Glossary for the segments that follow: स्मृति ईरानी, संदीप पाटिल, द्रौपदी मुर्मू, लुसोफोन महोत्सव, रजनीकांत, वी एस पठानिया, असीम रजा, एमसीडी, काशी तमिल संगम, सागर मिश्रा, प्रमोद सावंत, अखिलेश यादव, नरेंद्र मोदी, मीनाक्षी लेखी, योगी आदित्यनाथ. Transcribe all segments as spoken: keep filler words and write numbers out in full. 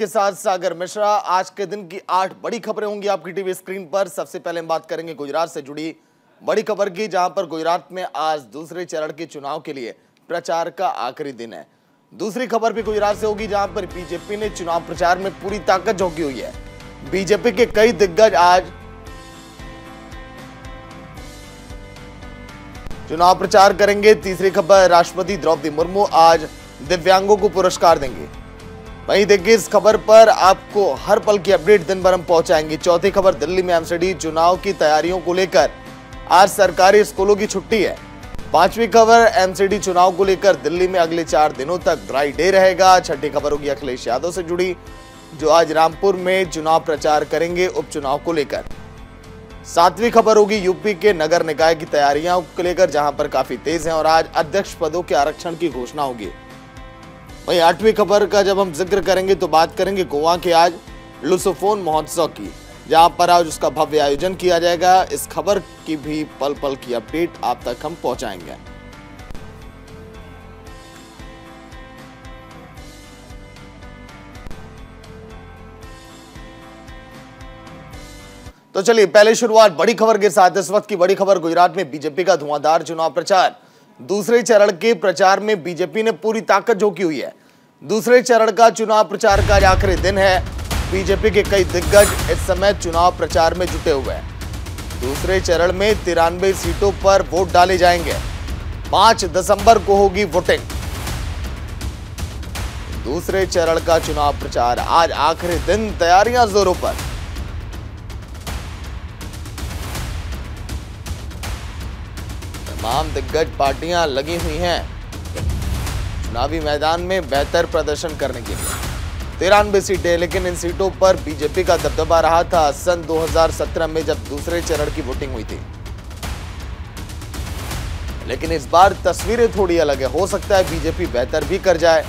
के साथ सागर मिश्रा। आज के दिन की आठ बड़ी खबरें होंगी आपकी टीवी स्क्रीन पर। सबसे पहले हम बात करेंगे गुजरात से जुड़ी बड़ी खबर की, जहां पर गुजरात में आज दूसरे चरण के चुनाव के लिए प्रचार का आखिरी दिन है। दूसरी खबर भी गुजरात से होगी, जहां पर बीजेपी ने चुनाव प्रचार में पूरी ताकत झोंकी हुई है। बीजेपी के कई दिग्गज आज चुनाव प्रचार करेंगे। तीसरी खबर, राष्ट्रपति द्रौपदी मुर्मू आज दिव्यांगों को पुरस्कार देंगे। वहीं देखिए इस खबर पर आपको हर पल की अपडेट दिन भर हम पहुंचाएंगे। चौथी खबर, दिल्ली में एमसीडी चुनाव की तैयारियों को लेकर आज सरकारी स्कूलों की छुट्टी है। पांचवी खबर, एमसीडी चुनाव को लेकर दिल्ली में अगले चार दिनों तक ड्राई डे रहेगा। छठी खबर होगी अखिलेश यादव से जुड़ी, जो आज रामपुर में चुनाव प्रचार करेंगे उपचुनाव को लेकर। सातवीं खबर होगी यूपी के नगर निकाय की तैयारियों को लेकर, जहां पर काफी तेज है और आज अध्यक्ष पदों के आरक्षण की घोषणा होगी। वहीं आठवीं खबर का जब हम जिक्र करेंगे तो बात करेंगे गोवा के आज लुसोफोन महोत्सव की, जहां पर आज उसका भव्य आयोजन किया जाएगा। इस खबर की भी पल पल की अपडेट आप तक हम पहुंचाएंगे। तो चलिए पहले शुरुआत बड़ी खबर के साथ। इस वक्त की बड़ी खबर, गुजरात में बीजेपी का धुआंधार चुनाव प्रचार। दूसरे चरण के प्रचार में बीजेपी ने पूरी ताकत झोंकी हुई है। दूसरे चरण का चुनाव प्रचार का आखिरी दिन है। बीजेपी के कई दिग्गज इस समय चुनाव प्रचार में जुटे हुए हैं। दूसरे चरण में तिरानवे सीटों पर वोट डाले जाएंगे। पांच दिसंबर को होगी वोटिंग। दूसरे चरण का चुनाव प्रचार आज आखिरी दिन, तैयारियां जोरों पर। तमाम दिग्गज पार्टियां लगी हुई हैं चुनावी मैदान में बेहतर प्रदर्शन करने के लिए। तिरानवे सीटें, लेकिन इन सीटों पर बीजेपी का दबदबा रहा था सन दो हज़ार सत्रह में जब दूसरे चरण की वोटिंग हुई थी। लेकिन इस बार तस्वीरें थोड़ी अलग है। हो सकता है बीजेपी बेहतर भी कर जाए,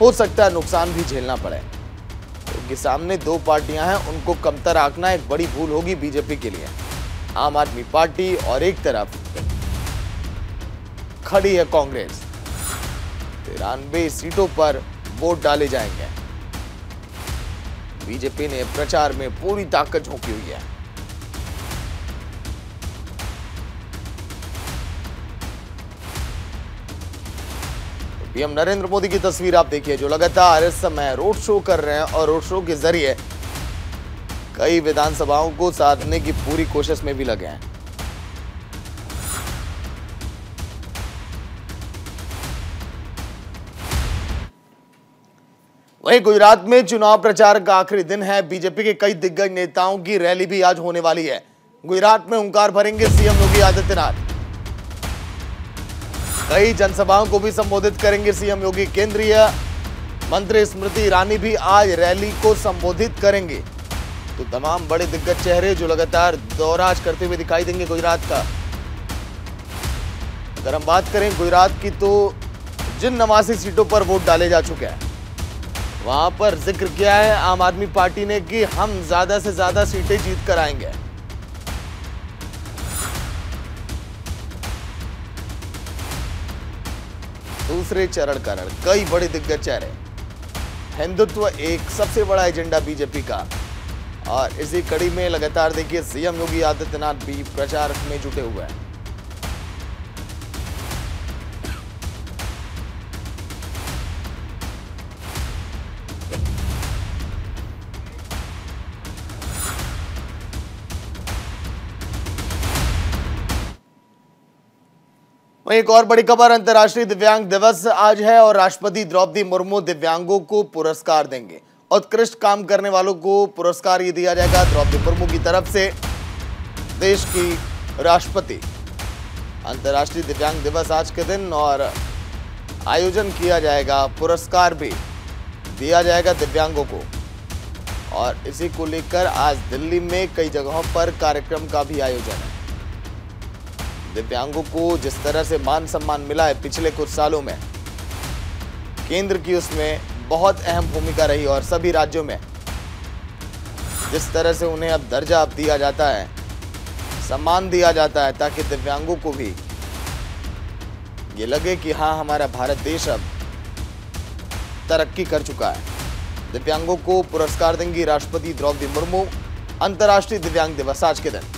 हो सकता है नुकसान भी झेलना पड़े। क्योंकि तो सामने दो पार्टियां हैं, उनको कमतर आंकना एक बड़ी भूल होगी बीजेपी के लिए। आम आदमी पार्टी और एक तरफ खड़ी है कांग्रेस। तिरानवे सीटों पर वोट डाले जाएंगे। बीजेपी ने प्रचार में पूरी ताकत झोंकी हुई है। तो पीएम नरेंद्र मोदी की तस्वीर आप देखिए, जो लगातार इस समय रोड शो कर रहे हैं और रोड शो के जरिए कई विधानसभाओं को साधने की पूरी कोशिश में भी लगे हैं। वहीं गुजरात में चुनाव प्रचार का आखिरी दिन है। बीजेपी के कई दिग्गज नेताओं की रैली भी आज होने वाली है। गुजरात में हुंकार भरेंगे सीएम योगी आदित्यनाथ। कई जनसभाओं को भी संबोधित करेंगे सीएम योगी। केंद्रीय मंत्री स्मृति ईरानी भी आज रैली को संबोधित करेंगे। तो तमाम बड़े दिग्गज चेहरे जो लगातार दौराज करते हुए दिखाई देंगे गुजरात का। अगर हम बात करें गुजरात की, तो जिन नवासी सीटों पर वोट डाले जा चुके हैं वहां पर जिक्र किया है आम आदमी पार्टी ने कि हम ज्यादा से ज्यादा सीटें जीत कर आएंगे। दूसरे चरण का रण कई बड़े दिग्गज चेहरे। हिंदुत्व एक सबसे बड़ा एजेंडा बीजेपी का, और इसी कड़ी में लगातार देखिए सीएम योगी आदित्यनाथ भी प्रचार में जुटे हुए हैं। वहीं एक और बड़ी खबर, अंतर्राष्ट्रीय दिव्यांग दिवस आज है और राष्ट्रपति द्रौपदी मुर्मू दिव्यांगों को पुरस्कार देंगे। उत्कृष्ट काम करने वालों को पुरस्कार ये दिया जाएगा द्रौपदी मुर्मू की तरफ से, देश की राष्ट्रपति। अंतर्राष्ट्रीय दिव्यांग दिवस आज के दिन और आयोजन किया जाएगा, पुरस्कार भी दिया जाएगा दिव्यांगों को। और इसी को लेकर आज दिल्ली में कई जगहों पर कार्यक्रम का भी आयोजन है। दिव्यांगों को जिस तरह से मान सम्मान मिला है पिछले कुछ सालों में, केंद्र की उसमें बहुत अहम भूमिका रही, और सभी राज्यों में जिस तरह से उन्हें अब दर्जा दिया जाता है, सम्मान दिया जाता है, ताकि दिव्यांगों को भी ये लगे कि हाँ, हमारा भारत देश अब तरक्की कर चुका है। दिव्यांगों को पुरस्कार देंगी राष्ट्रपति द्रौपदी मुर्मू। अंतर्राष्ट्रीय दिव्यांग दिवस आज के दिन।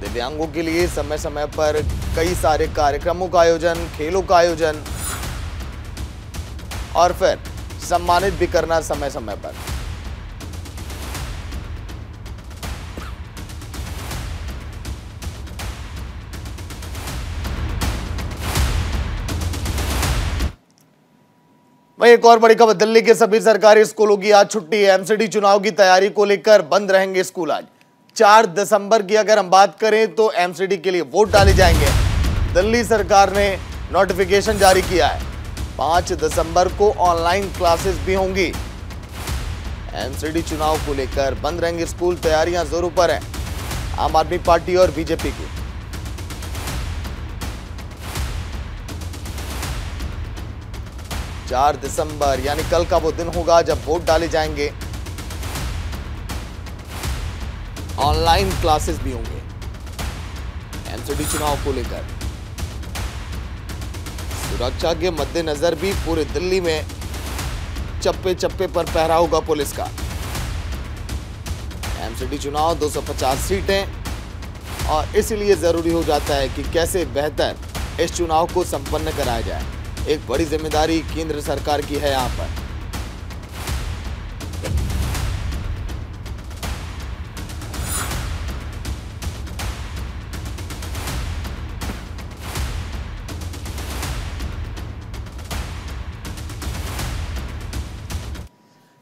दिव्यांगों के लिए समय समय पर कई सारे कार्यक्रमों का आयोजन, खेलों का आयोजन और फिर सम्मानित भी करना समय समय पर। वहीं एक और बड़ी खबर, दिल्ली के सभी सरकारी स्कूलों की आज छुट्टी है। एमसीडी चुनाव की तैयारी को लेकर बंद रहेंगे स्कूल आज। चार दिसंबर की अगर हम बात करें तो एमसीडी के लिए वोट डाले जाएंगे। दिल्ली सरकार ने नोटिफिकेशन जारी किया है। पांच दिसंबर को ऑनलाइन क्लासेस भी होंगी। एमसीडी चुनाव को लेकर बंद रहेंगे स्कूल, तैयारियां जोरों पर हैं आम आदमी पार्टी और बीजेपी की। चार दिसंबर यानी कल का वो दिन होगा जब वोट डाले जाएंगे, ऑनलाइन क्लासेस भी होंगे एमसीडी चुनाव को लेकर। सुरक्षा के मद्देनजर भी पूरे दिल्ली में चप्पे चप्पे पर पहरा होगा पुलिस का। एमसीडी चुनाव दो सौ पचास सीटें और इसलिए जरूरी हो जाता है कि कैसे बेहतर इस चुनाव को संपन्न कराया जाए। एक बड़ी जिम्मेदारी केंद्र सरकार की है यहां पर।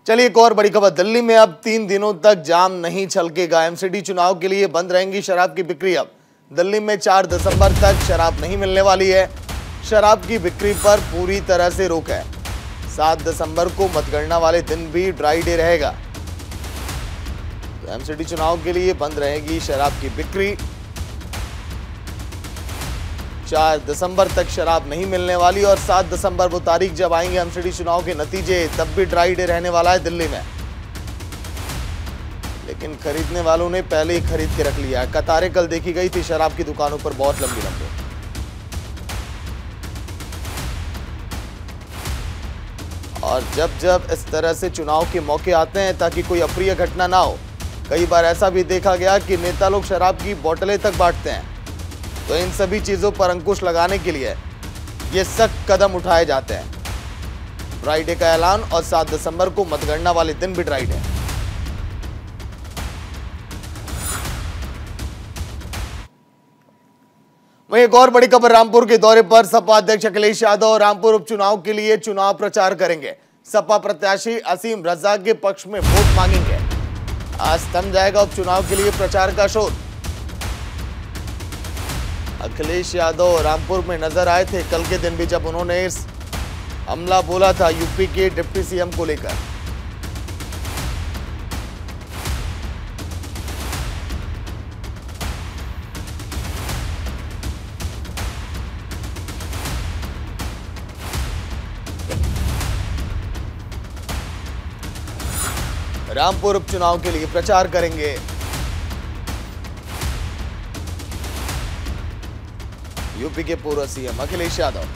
चलिए एक और बड़ी खबर, दिल्ली में अब तीन दिनों तक जाम नहीं छलकेगा। एमसीडी चुनाव के लिए बंद रहेंगी शराब की बिक्री। अब दिल्ली में चार दिसंबर तक शराब नहीं मिलने वाली है। शराब की बिक्री पर पूरी तरह से रोक है। सात दिसंबर को मतगणना वाले दिन भी ड्राई डे रहेगा। तो एमसीडी चुनाव के लिए बंद रहेगी शराब की बिक्री। चार दिसंबर तक शराब नहीं मिलने वाली और सात दिसंबर वो तारीख जब आएंगे एमसीडी चुनाव के नतीजे, तब भी ड्राई डे रहने वाला है दिल्ली में। लेकिन खरीदने वालों ने पहले ही खरीद के रख लिया है। कतारें कल देखी गई थी शराब की दुकानों पर बहुत लंबी लंबी। और जब जब इस तरह से चुनाव के मौके आते हैं ताकि कोई अप्रिय घटना ना हो, कई बार ऐसा भी देखा गया कि नेता लोग शराब की बोतलें तक बांटते हैं, तो इन सभी चीजों पर अंकुश लगाने के लिए ये सख्त कदम उठाए जाते हैं। ड्राई डे का ऐलान और सात दिसंबर को मतगणना वाले दिन भी ड्राई डे। वहीं एक और बड़ी खबर, रामपुर के दौरे पर सपा अध्यक्ष अखिलेश यादव रामपुर उपचुनाव के लिए चुनाव प्रचार करेंगे। सपा प्रत्याशी असीम रजा के पक्ष में वोट मांगेंगे। आज थम जाएगा उपचुनाव के लिए प्रचार का शोर। अखिलेश यादव रामपुर में नजर आए थे कल के दिन भी, जब उन्होंने इस हमला बोला था यूपी के डिप्टी सीएम को लेकर। रामपुर उपचुनाव के लिए प्रचार करेंगे। यूपी के पूर्व सीएम अखिलेश यादव।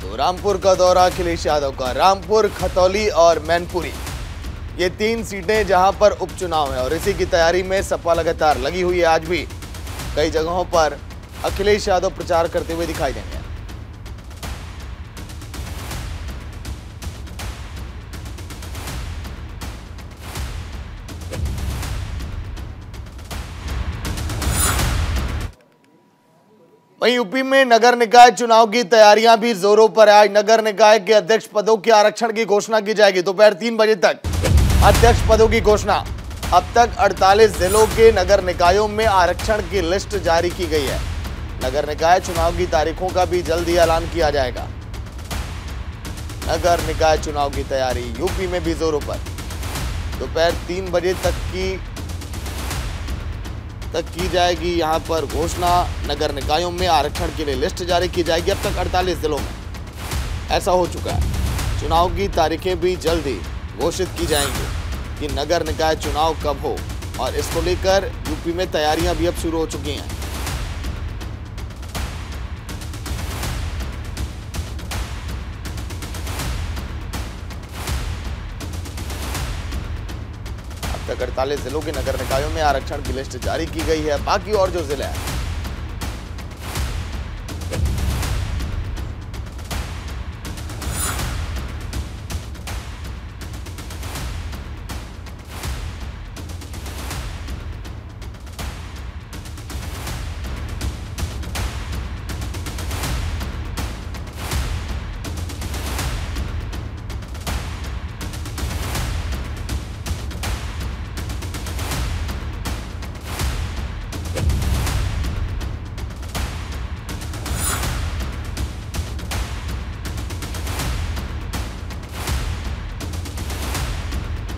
तो रामपुर का दौरा अखिलेश यादव का। रामपुर, खतौली और मैनपुरी, ये तीन सीटें जहां पर उपचुनाव है और इसी की तैयारी में सपा लगातार लगी हुई है। आज भी कई जगहों पर अखिलेश यादव प्रचार करते हुए दिखाई देंगे। वहीं यूपी में नगर निकाय चुनाव की तैयारियां भी जोरों पर है। आज नगर निकाय के अध्यक्ष पदों के आरक्षण की घोषणा की जाएगी। दोपहर तीन बजे तक अध्यक्ष पदों की घोषणा। अब तक अड़तालीस जिलों के नगर निकायों में आरक्षण की लिस्ट जारी की गई है। नगर निकाय चुनाव की तारीखों का भी जल्द ही ऐलान किया जाएगा। नगर निकाय चुनाव की तैयारी यूपी में भी जोरों पर। दोपहर तीन बजे तक की तक की जाएगी। यहाँ पर घोषणा, नगर निकायों में आरक्षण के लिए लिस्ट जारी की जाएगी। अब तक अड़तालीस जिलों में ऐसा हो चुका है। चुनाव की तारीखें भी जल्द ही घोषित की जाएंगी कि नगर निकाय चुनाव कब हो, और इसको लेकर यूपी में तैयारियां भी अब शुरू हो चुकी हैं। अड़तालीस जिलों के नगर निकायों में आरक्षण की लिस्ट जारी की गई है। बाकी और जो जिले हैं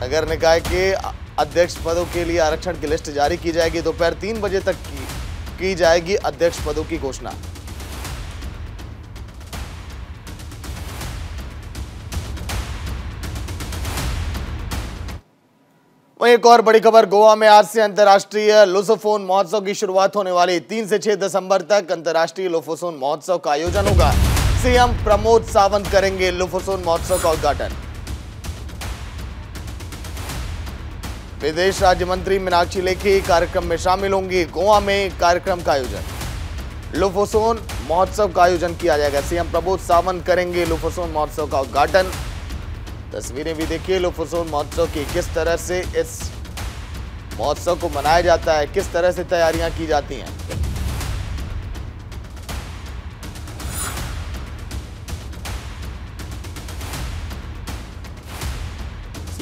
नगर निकाय के अध्यक्ष पदों के लिए आरक्षण की लिस्ट जारी की जाएगी। दोपहर तीन बजे तक की, की जाएगी अध्यक्ष पदों की घोषणा। वहीं एक और बड़ी खबर, गोवा में आज से अंतर्राष्ट्रीय लुसोफोन महोत्सव की शुरुआत होने वाली। तीन से छह दिसंबर तक अंतर्राष्ट्रीय लुसोफोन महोत्सव का आयोजन होगा। सीएम प्रमोद सावंत करेंगे लुसोफोन महोत्सव का उद्घाटन। विदेश राज्य मंत्री मीनाक्षी लेखी कार्यक्रम में शामिल होंगी। गोवा में कार्यक्रम का आयोजन, लुफोसोन महोत्सव का आयोजन किया जाएगा। सीएम प्रमोद सावंत करेंगे लुफोसोन महोत्सव का उद्घाटन। तस्वीरें भी देखिए लुफोसोन महोत्सव की, किस तरह से इस महोत्सव को मनाया जाता है, किस तरह से तैयारियां की जाती हैं।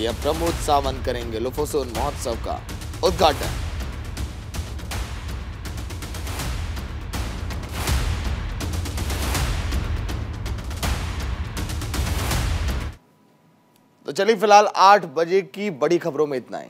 यह प्रमोद सावंत करेंगे लुफोसोन महोत्सव का उद्घाटन। तो चलिए फिलहाल आठ बजे की बड़ी खबरों में इतना ही।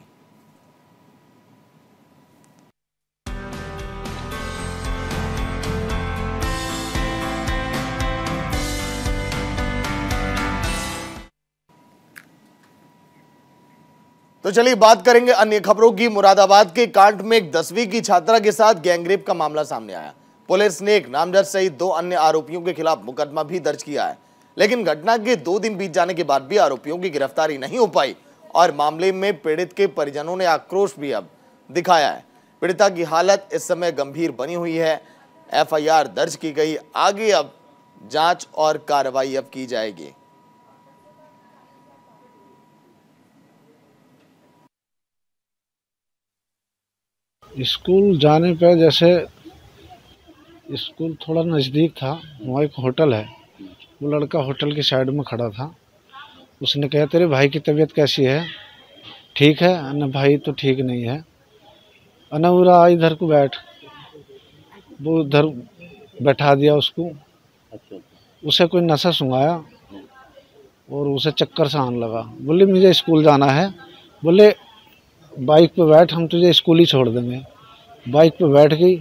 तो चलिए बात करेंगे अन्य खबरों की। मुरादाबाद के कांड में एक दसवीं की छात्रा के साथ गैंगरेप का मामला सामने आया। पुलिस ने एक नामजद सहित दो अन्य आरोपियों के खिलाफ मुकदमा भी दर्ज किया है, लेकिन घटना के दो दिन बीत जाने के बाद भी आरोपियों की गिरफ्तारी नहीं हो पाई और मामले में पीड़ित के परिजनों ने आक्रोश भी अब दिखाया है। पीड़िता की हालत इस समय गंभीर बनी हुई है। एफ आई आर दर्ज की गई। आगे अब जाँच और कार्रवाई अब की जाएगी। स्कूल जाने पर, जैसे स्कूल थोड़ा नज़दीक था, वहाँ एक होटल है, वो लड़का होटल की साइड में खड़ा था। उसने कहा तेरे भाई की तबीयत कैसी है? ठीक है। अन्ना भाई तो ठीक नहीं है। अन्ना उरा आ इधर को बैठ। वो उधर बैठा दिया उसको। उसे कोई नशा सुंघाया और उसे चक्कर सा आने लगा। बोले मुझे स्कूल जाना है। बोले बाइक पर बैठ, हम तुझे स्कूल ही छोड़ देंगे। बाइक पर बैठ गई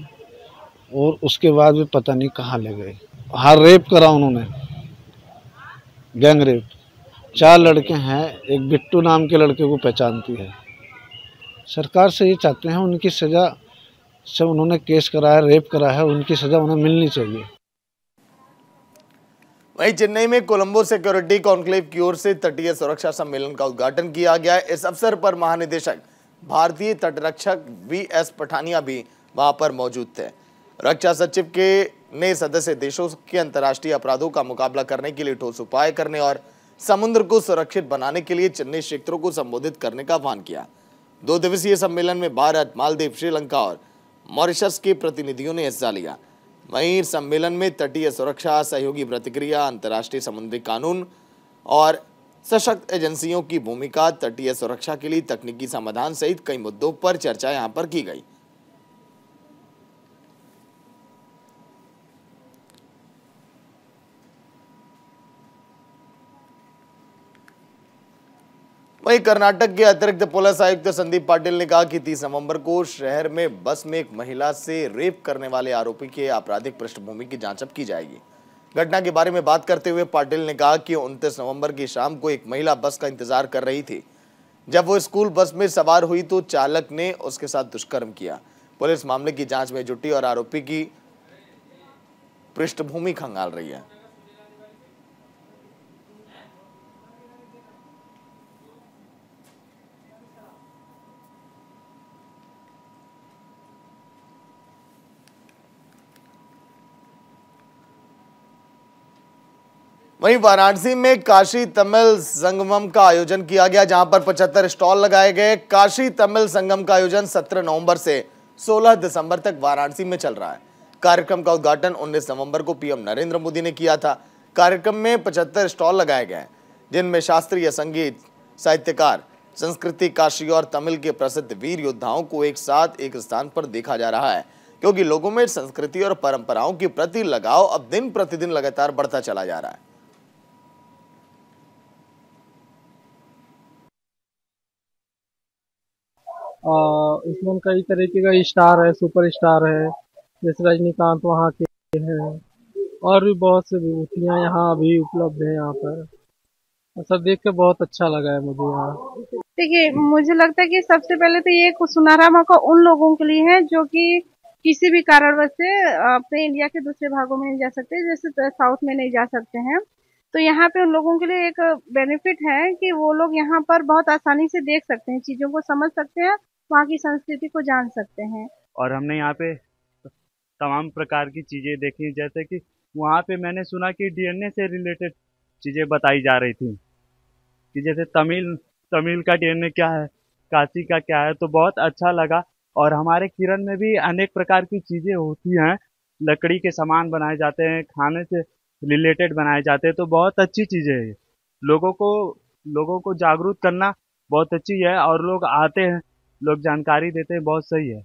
और उसके बाद भी पता नहीं कहाँ ले गए। हाँ, रेप करा उन्होंने, गैंग रेप। चार लड़के हैं, एक बिट्टू नाम के लड़के को पहचानती है। सरकार से ये चाहते हैं उनकी सज़ा, से उन्होंने केस कराया, रेप कराया है, उनकी सज़ा उन्हें मिलनी चाहिए। वहीं चेन्नई में कोलंबो सिक्योरिटी कॉन्क्लेव की ओर से तटीय सुरक्षा सम्मेलन का उद्घाटन किया गया। इस अवसर पर महानिदेशक भारतीय तटरक्षक वी एस पठानिया भी वहां पर मौजूद थे। रक्षा सचिव के ने सदस्य देशों के अंतर्राष्ट्रीय अपराधों का मुकाबला करने के लिए ठोस उपाय करने और समुद्र को सुरक्षित बनाने के लिए चेन्नई क्षेत्रों को संबोधित करने का आह्वान किया। दो दिवसीय सम्मेलन में भारत, मालदीव, श्रीलंका और मॉरिशस के प्रतिनिधियों ने हिस्सा लिया। वहीं सम्मेलन में तटीय सुरक्षा, सहयोगी प्रतिक्रिया, अंतर्राष्ट्रीय समुद्री कानून और सशक्त एजेंसियों की भूमिका, तटीय सुरक्षा के लिए तकनीकी समाधान सहित कई मुद्दों पर चर्चा यहां पर की गई। वहीं कर्नाटक के अतिरिक्त पुलिस आयुक्त संदीप पाटिल ने कहा कि तीस नवंबर को शहर में बस में एक महिला से रेप करने वाले आरोपी के आपराधिक पृष्ठभूमि की जांच अब की जाएगी। घटना के बारे में बात करते हुए पाटिल ने कहा कि उनतीस नवंबर की शाम को एक महिला बस का इंतजार कर रही थी। जब वो स्कूल बस में सवार हुई तो चालक ने उसके साथ दुष्कर्म किया। पुलिस मामले की जांच में जुटी और आरोपी की पृष्ठभूमि खंगाल रही है। वहीं वाराणसी में काशी तमिल संगम का आयोजन किया गया, जहां पर पचहत्तर स्टॉल लगाए गए। काशी तमिल संगम का आयोजन सत्रह नवंबर से सोलह दिसंबर तक वाराणसी में चल रहा है। कार्यक्रम का उद्घाटन उन्नीस नवंबर को पीएम नरेंद्र मोदी ने किया था। कार्यक्रम में पचहत्तर स्टॉल लगाए गए, जिनमें शास्त्रीय संगीत, साहित्यकार, संस्कृति, काशी और तमिल के प्रसिद्ध वीर योद्धाओं को एक साथ एक स्थान पर देखा जा रहा है, क्योंकि लोगों में संस्कृति और परंपराओं के प्रति लगाव अब दिन प्रतिदिन लगातार बढ़ता चला जा रहा है। इसमें कई तरीके का स्टार है, सुपर स्टार है, जैसे रजनीकांत वहाँ के हैं, और भी बहुत सी विभूतियाँ यहाँ अभी उपलब्ध है। यहाँ पर सब देख के बहुत अच्छा लगा है मुझे। यहाँ देखिए, मुझे लगता है कि सबसे पहले तो ये सुनहरा मौका उन लोगों के लिए है जो कि किसी भी कारणवश से अपने इंडिया के दूसरे भागों में नहीं जा सकते, जैसे साउथ में नहीं जा सकते हैं। तो यहाँ पे उन लोगों के लिए एक बेनिफिट है कि वो लोग यहाँ पर बहुत आसानी से देख सकते हैं, चीजों को समझ सकते हैं, वहाँ की संस्कृति को जान सकते हैं। और हमने यहाँ पे तमाम प्रकार की चीजें देखी, जैसे कि वहाँ पे मैंने सुना कि डीएनए से रिलेटेड चीजें बताई जा रही थी, कि जैसे तमिल तमिल का डीएनए क्या है, काशी का क्या है। तो बहुत अच्छा लगा। और हमारे किरण में भी अनेक प्रकार की चीजें होती हैं, लकड़ी के सामान बनाए जाते हैं, खाने से रिलेटेड बनाए जाते हैं। तो बहुत अच्छी चीज़ें है, लोगों को लोगों को जागरूक करना बहुत अच्छी है, और लोग आते हैं, लोग जानकारी देते हैं, बहुत सही है।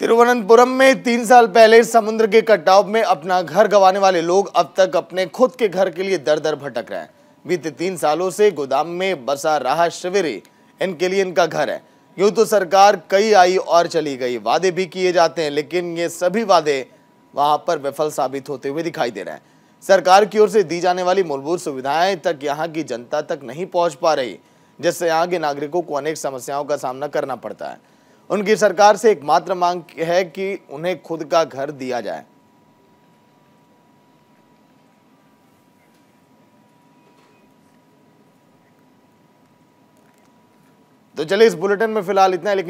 तिरुवनंतपुरम में तीन साल पहले समुद्र के कटाव में अपना घर गंवाने वाले लोग अब तक अपने खुद के घर के लिए दर दर भटक रहे हैं। बीते तीन सालों से गोदाम में बसा रहा शिविरी इनके लिए इनका घर है। यूं तो सरकार कई आई और चली गई, वादे भी किए जाते हैं, लेकिन ये सभी वादे वहां पर विफल साबित होते हुए दिखाई दे रहे हैं। सरकार की ओर से दी जाने वाली मूलभूत सुविधाएं तक यहां की जनता तक नहीं पहुंच पा रही, जिससे यहां के नागरिकों को अनेक समस्याओं का सामना करना पड़ता है। उनकी सरकार से एकमात्र मांग है कि उन्हें खुद का घर दिया जाए। तो चलिए, इस बुलेटिन में फिलहाल इतना है।